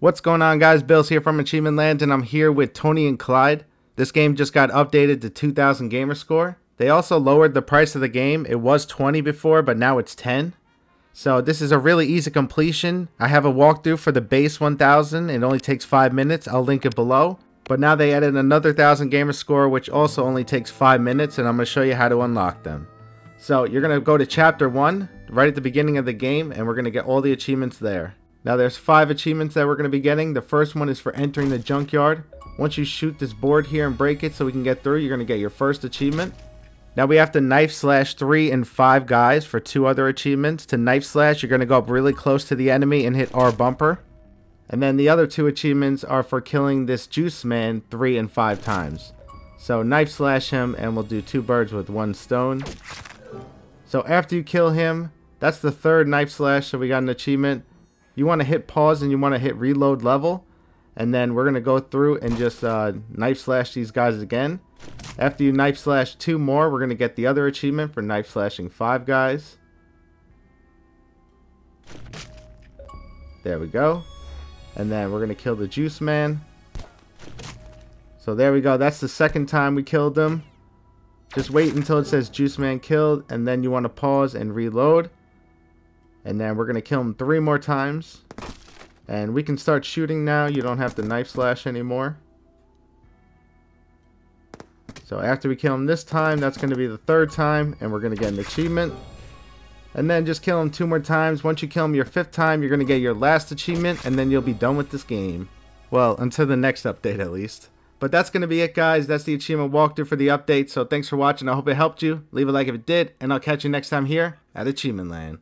What's going on, guys? Bills here from Achievement Land, and I'm here with Tony and Clyde. This game just got updated to 2,000 gamer score. They also lowered the price of the game. It was 20 before, but now it's 10. So this is a really easy completion. I have a walkthrough for the base 1,000. It only takes 5 minutes. I'll link it below. But now they added another 1,000 gamer score, which also only takes 5 minutes, and I'm going to show you how to unlock them. So you're going to go to Chapter 1 right at the beginning of the game, and we're going to get all the achievements there. Now there's 5 achievements that we're going to be getting. The first one is for entering the junkyard. Once you shoot this board here and break it so we can get through, you're going to get your first achievement. Now we have to knife slash 3 and 5 guys for 2 other achievements. To knife slash, you're going to go up really close to the enemy and hit R bumper. And then the other 2 achievements are for killing this juice man 3 and 5 times. So knife slash him and we'll do 2 birds with 1 stone. So after you kill him, that's the 3rd knife slash, so we got an achievement. You want to hit pause and you want to hit reload level, and then we're going to go through and just knife slash these guys again. After you knife slash 2 more, we're going to get the other achievement for knife slashing 5 guys. There we go. And then we're going to kill the juice man. So there we go. That's the 2nd time we killed him. Just wait until it says juice man killed, and then you want to pause and reload. And then we're going to kill him 3 more times. And we can start shooting now. You don't have to knife slash anymore. So after we kill him this time, that's going to be the 3rd time. And we're going to get an achievement. And then just kill him 2 more times. Once you kill him your 5th time, you're going to get your last achievement. And then you'll be done with this game. Well, until the next update at least. But that's going to be it, guys. That's the achievement walkthrough for the update. So thanks for watching. I hope it helped you. Leave a like if it did. And I'll catch you next time here at Achievement Land.